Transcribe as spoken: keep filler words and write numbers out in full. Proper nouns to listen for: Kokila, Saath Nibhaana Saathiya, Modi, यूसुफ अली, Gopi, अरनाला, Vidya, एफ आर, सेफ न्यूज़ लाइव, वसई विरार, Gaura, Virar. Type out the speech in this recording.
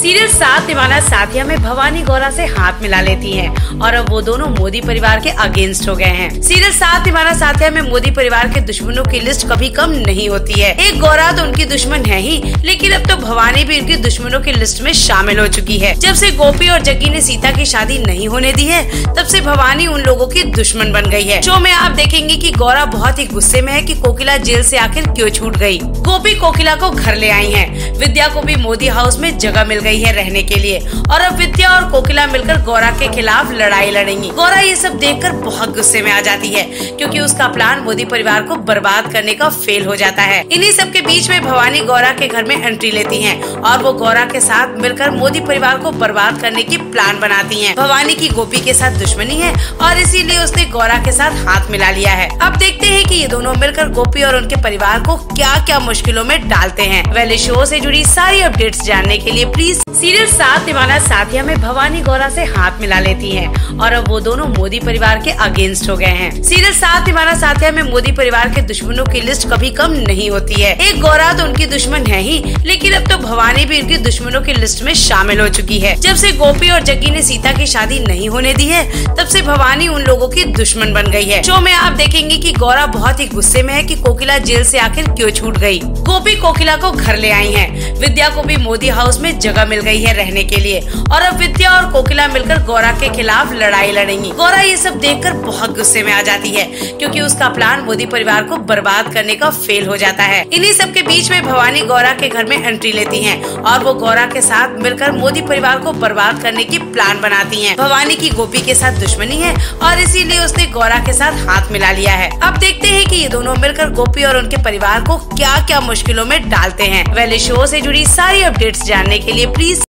Serial साथ निभाना साथिया में भवानी गौरा से हाथ मिला लेती हैं और अब वो दोनों मोदी परिवार के अगेंस्ट हो गए हैं। सीरियल साथ निभाना साथिया में मोदी परिवार के दुश्मनों की लिस्ट कभी कम नहीं होती है। एक गौरा तो उनकी दुश्मन है ही, लेकिन अब तो भवानी भी उनकी दुश्मनों की लिस्ट में शामिल हो चुकी है। जब से गोपी और जग्गी ने सीता की शादी नहीं होने दी है, तब से भवानी उन लोगों की दुश्मन बन गई है। शो में आप देखेंगे कि गौरा बहुत ही गुस्से में है कि कोकिला जेल से आखिर क्यों छूट गई। गोपी कोकिला को घर ले आई है, विद्या को भी मोदी हाउस में जगह मिल गई है रहने के लिए और अब विद्या और कोकिला मिलकर गौरा के खिलाफ लड़ाई लड़ेंगी। गौरा ये सब देखकर बहुत गुस्से में आ जाती है क्योंकि उसका प्लान मोदी परिवार को बर्बाद करने का फेल हो जाता है। इन्हीं सब के बीच में भवानी गौरा के घर में एंट्री लेती हैं और वो गौरा के साथ मिलकर मोदी परिवार को बर्बाद करने की प्लान बनाती हैं। भवानी की गोपी के साथ दुश्मनी है और इसीलिए उसने गौरा के साथ हाथ मिला लिया है। अब देखते हैं कि ये दोनों मिलकर गोपी और उनके परिवार को क्या क्या मुश्किलों में डालते हैं। वैले शो से जुड़ी सारी अपडेट्स जानने के लिए प्लीज सीरियल साथ निभाना साथिया में भवानी गौरा से हाथ मिला लेती हैं और अब वो दोनों मोदी परिवार के अगेंस्ट हो गए हैं। सीरियल साथ निभाना साथिया में मोदी परिवार के दुश्मनों की लिस्ट कभी कम नहीं होती है। एक गौरा तो उनकी दुश्मन है ही, लेकिन अब तो भवानी भी उनकी दुश्मनों की लिस्ट में शामिल हो चुकी है। जब से गोपी और जग्गी ने सीता की शादी नहीं होने दी है, तब से भवानी उन लोगों की दुश्मन बन गई है। शो में आप देखेंगे कि गौरा बहुत ही गुस्से में है कि कोकिला जेल से आखिर क्यों छूट गई। गोपी कोकिला को घर ले आई है, विद्या को भी मोदी हाउस में जगह मिल गई है रहने के लिए और अब विद्या और कोकिला मिलकर गौरा के खिलाफ लड़ाई लड़ेंगी। गौरा ये सब देखकर बहुत गुस्से में आ जाती है क्योंकि उसका प्लान मोदी परिवार को बर्बाद करने का फेल हो जाता है। इन्हीं सब के बीच में भवानी गौरा के घर में एंट्री लेती हैं और वो गौरा के साथ मिलकर मोदी परिवार को बर्बाद करने की प्लान बनाती है। भवानी की गोपी के साथ दुश्मनी है और इसीलिए उसने गौरा के साथ हाथ मिला लिया है। अब देखते हैं कि ये दोनों मिलकर गोपी और उनके परिवार को क्या क्या मुश्किलों में डालते हैं। वैले शो से जुड़ी सारी अपडेट्स जानने के लिए प्लीज